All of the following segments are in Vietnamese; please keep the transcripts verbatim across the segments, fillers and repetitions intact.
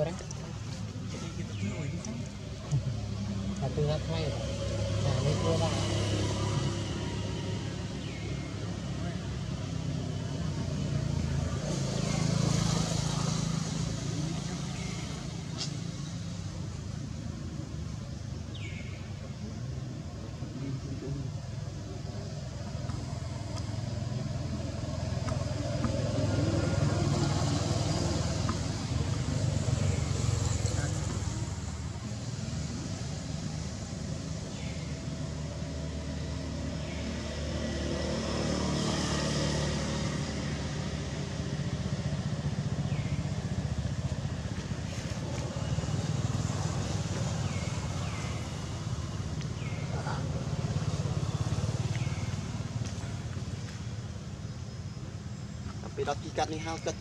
Goreng. Satu hat mai. Nah, ini kurang. Đó kỳ cắt này hao cật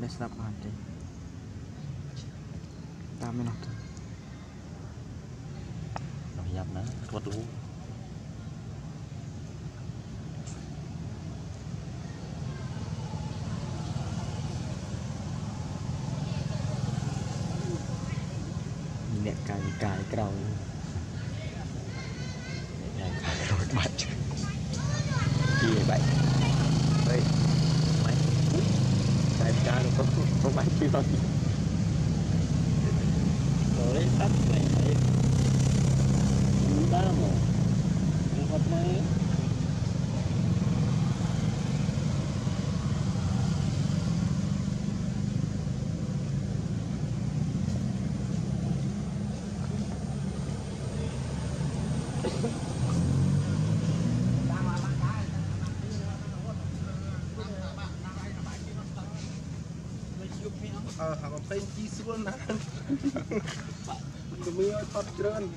Let's not hunting. Damn it. No, he had no. What do you? Net guy, guy, crowd. Net guy, crowd much. Yeah, bye. Bye. Caro, por por mais que vai. Olha essa frente. Mudar, amor. Eu vou amanhã. Thank you so much. The meal top drone.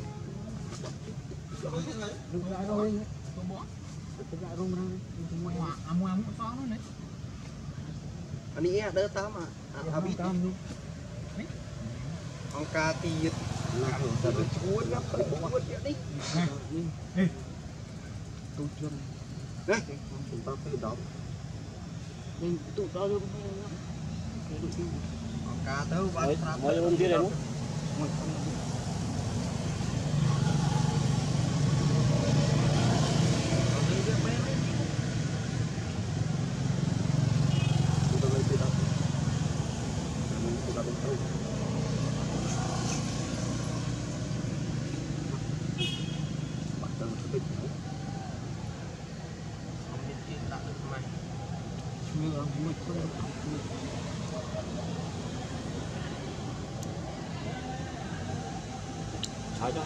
Look, cá tớ bắt ra mới hôm kia đấy I don't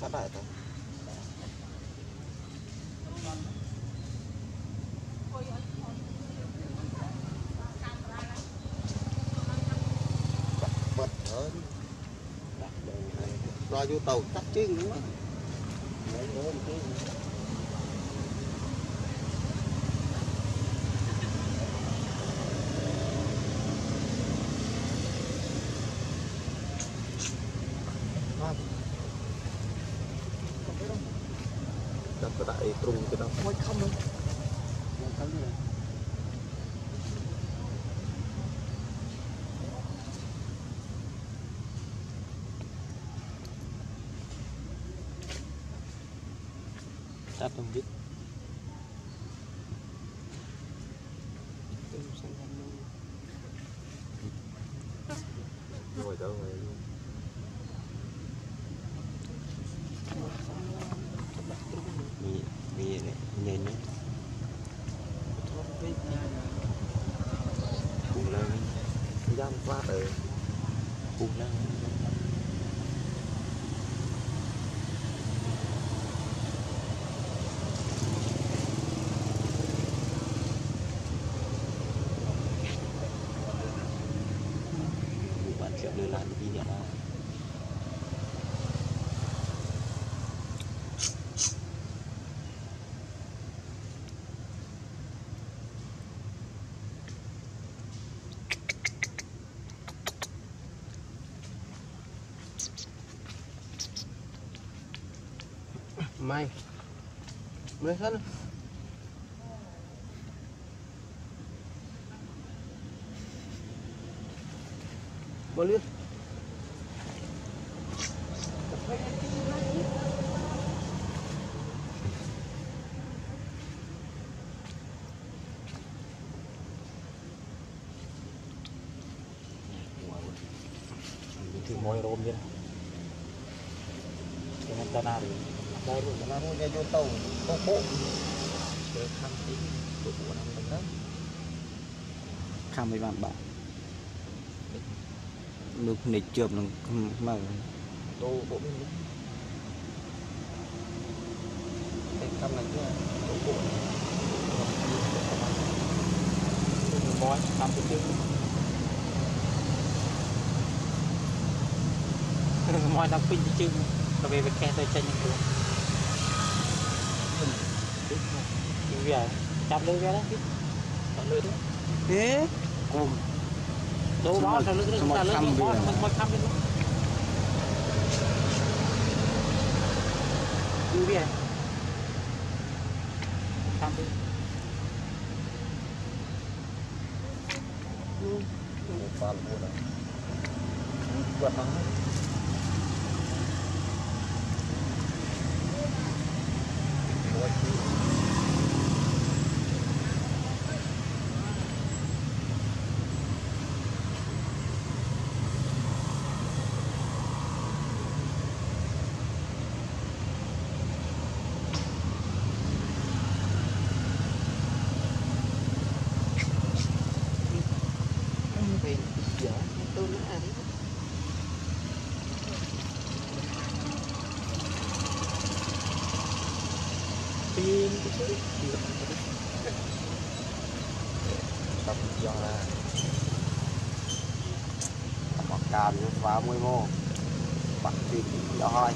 Phát đại ta. Bật hơn. Lo vô tàu tắt chứ đúng không? Đấy hơn chứ. Cái đại trùng cái đó không không đâu không rồi ta không biết ngồi đâu rồi luôn qua ở vùng năng bạn triệu đưa lại đi nhận nào mai mới hết Boleh. Moy rom dia. Jangan tanah dulu. Baru tanah dulu dia jauh tahu. Pokok. Kan ini pokok enam meter. Kan memang bak. Lu kena cium nang mau. Tu pokok ni. Kan lagi pokok. Moy sampai tu. Mọi đặc biệt chứ, đặc biệt cái tôi chơi những cái việc chặt lưới ra đó, chặt lưới đó, thế cùng đồ bó chặt lưới chúng ta lưới bó mình mới thăm được, như vậy thăm được, ba lô này, ba thằng. Và môi mô bật tiền cho thôi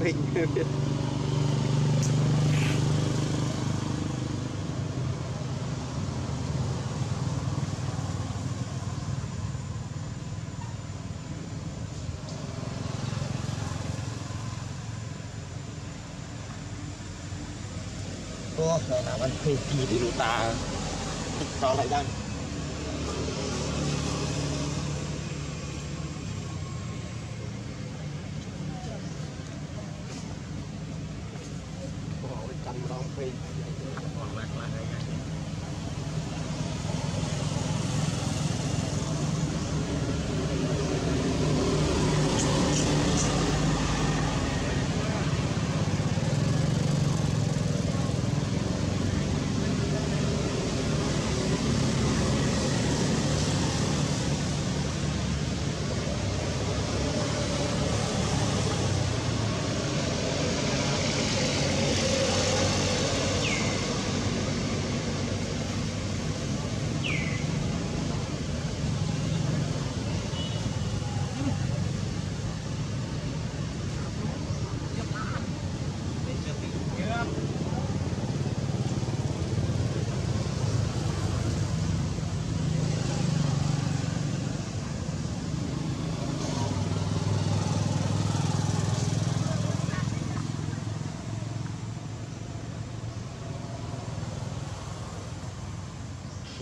Thank you. Có thể làm ăn phê kỳ thì ta cho lại đây. Hãy subscribe cho kênh Ghiền Mì Gõ để không bỏ lỡ những video hấp dẫn.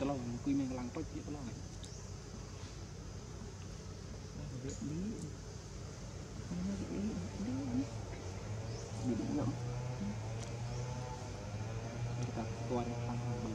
lòng quy mình lăng bách địa lòng địa lý địa lý ta toàn thằng mình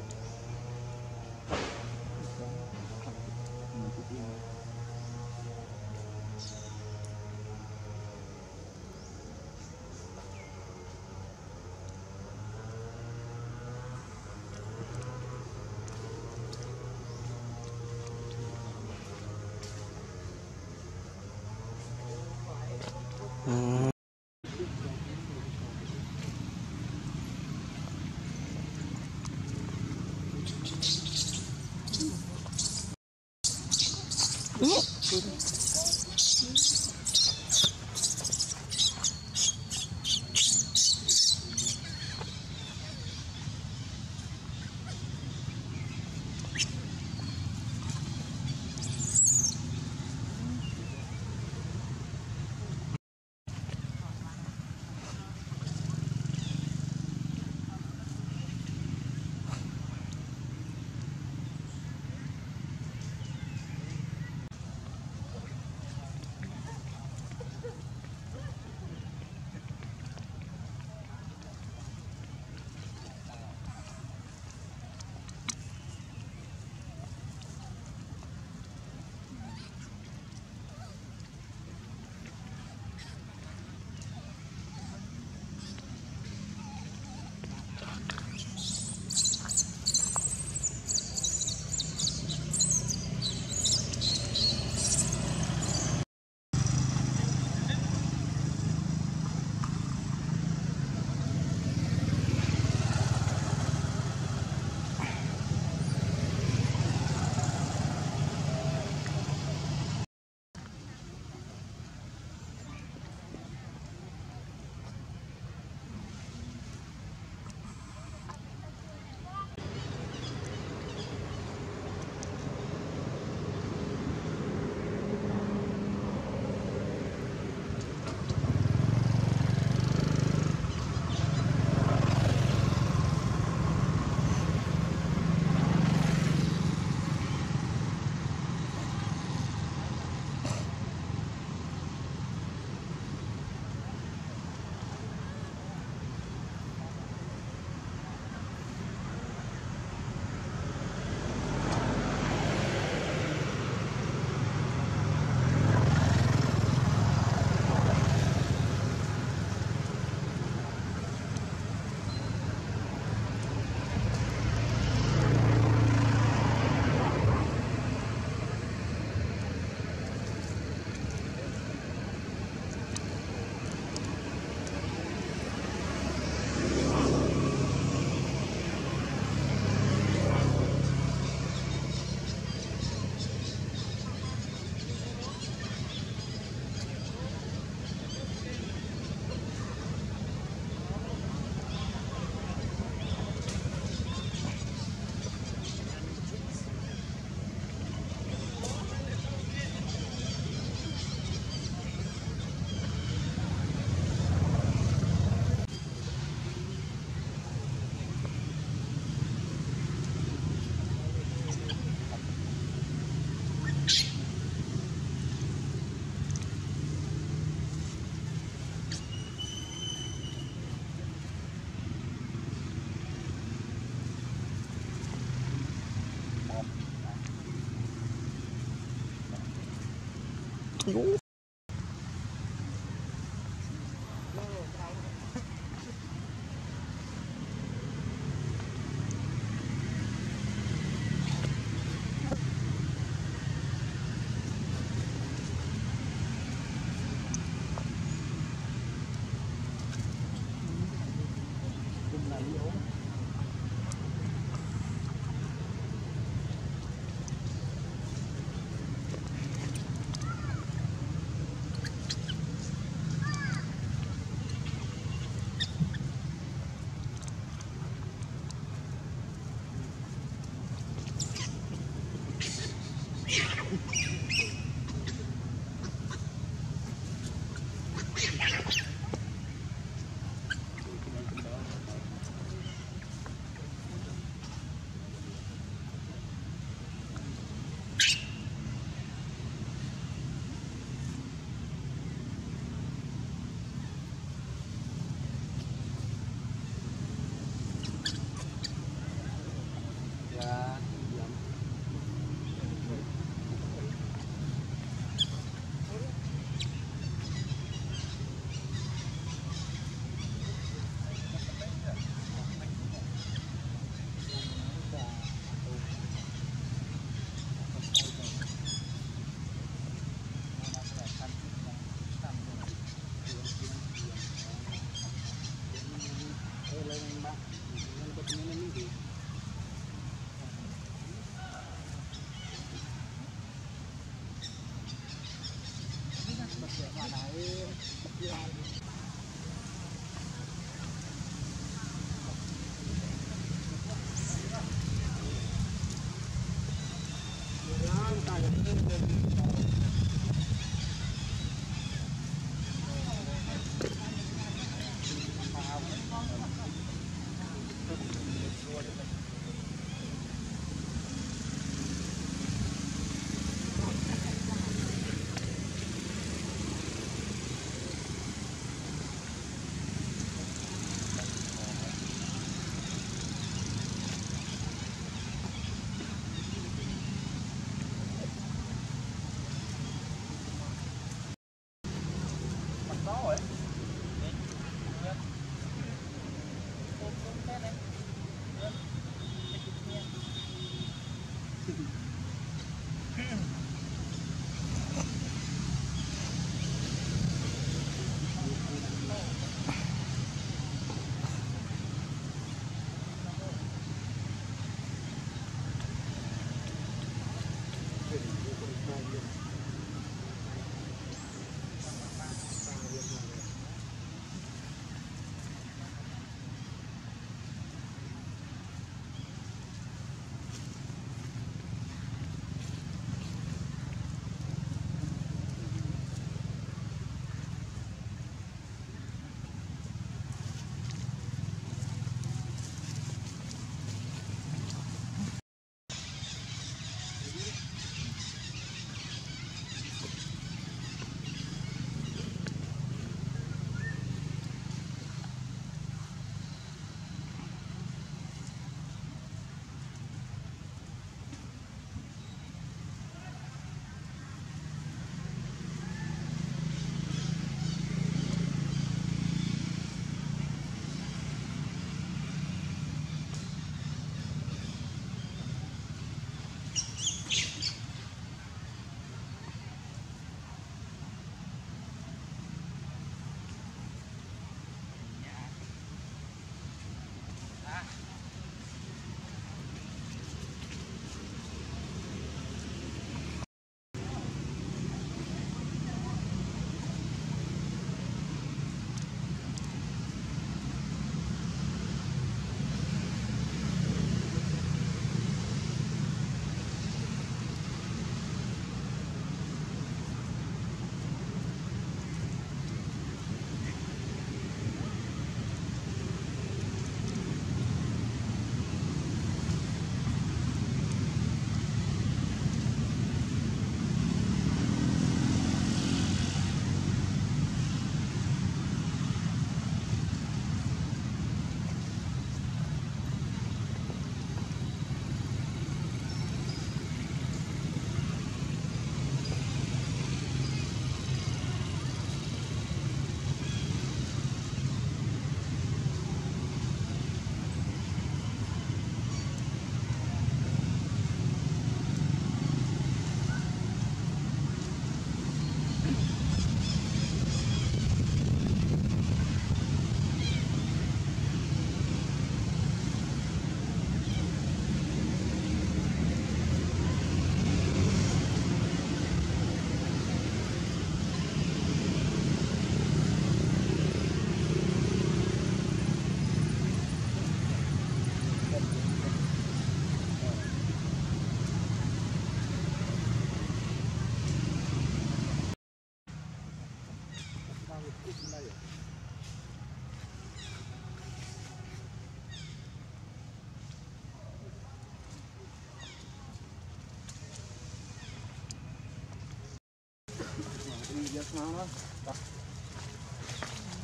Yes, mama.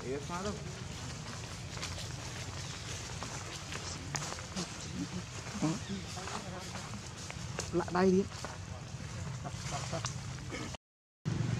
Yes, mama. Lại đây đi. Hãy subscribe cho kênh Ghiền Mì Gõ để không bỏ lỡ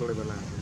Boleh berlaku.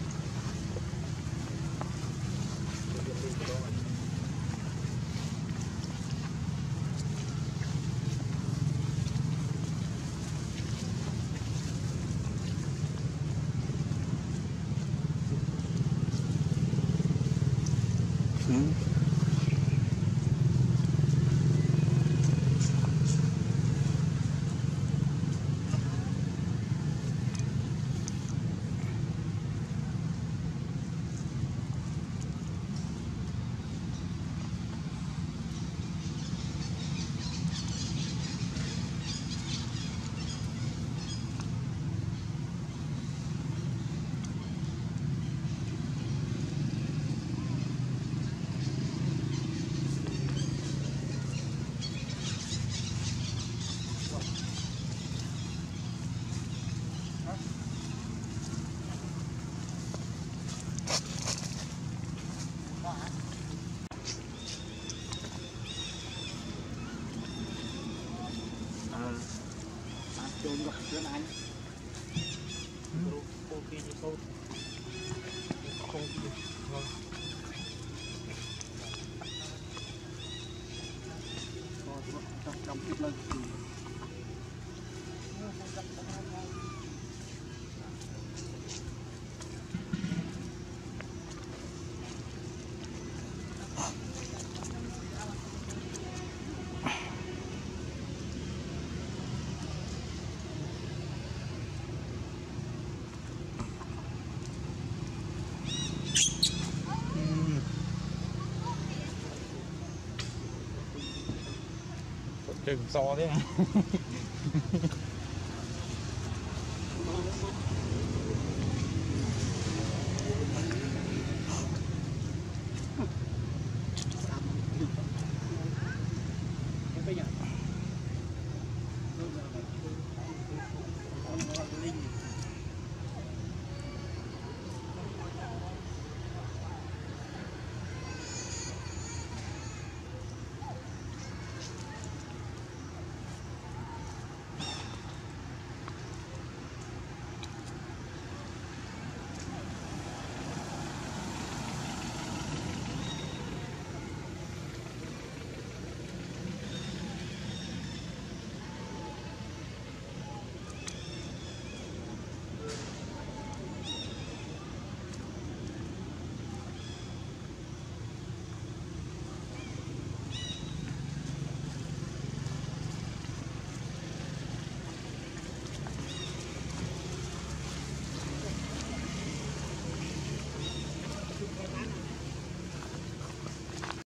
Đừng so thế.